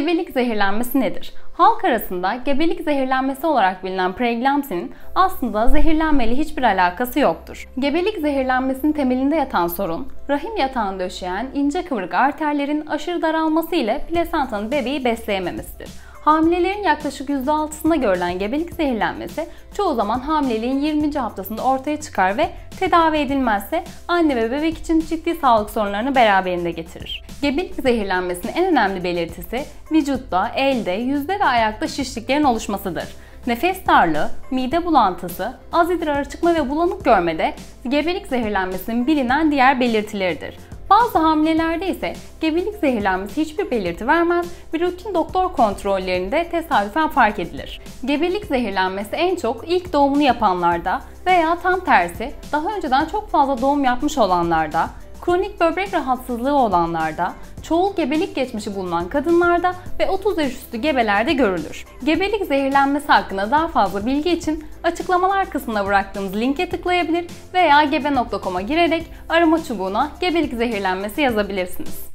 Gebelik zehirlenmesi nedir? Halk arasında gebelik zehirlenmesi olarak bilinen preeklampsinin aslında zehirlenmeyle hiçbir alakası yoktur. Gebelik zehirlenmesinin temelinde yatan sorun, rahim yatağını döşeyen ince kıvrık arterlerin aşırı daralması ile plasentanın bebeği besleyememesidir. Hamilelerin yaklaşık %6'sında görülen gebelik zehirlenmesi çoğu zaman hamileliğin 20. haftasında ortaya çıkar ve tedavi edilmezse anne ve bebek için ciddi sağlık sorunlarını beraberinde getirir. Gebelik zehirlenmesinin en önemli belirtisi vücutta, elde, yüzde ve ayakta şişliklerin oluşmasıdır. Nefes darlığı, mide bulantısı, az idrara çıkma ve bulanık görme de gebelik zehirlenmesinin bilinen diğer belirtileridir. Bazı hamilelerde ise gebelik zehirlenmesi hiçbir belirti vermez ve rutin doktor kontrollerinde tesadüfen fark edilir. Gebelik zehirlenmesi en çok ilk doğumunu yapanlarda veya tam tersi daha önceden çok fazla doğum yapmış olanlarda, kronik böbrek rahatsızlığı olanlarda, çoğul gebelik geçmişi bulunan kadınlarda ve 30 yaş üstü gebelerde görülür. Gebelik zehirlenmesi hakkında daha fazla bilgi için açıklamalar kısmına bıraktığımız linke tıklayabilir veya gebe.com'a girerek arama çubuğuna gebelik zehirlenmesi yazabilirsiniz.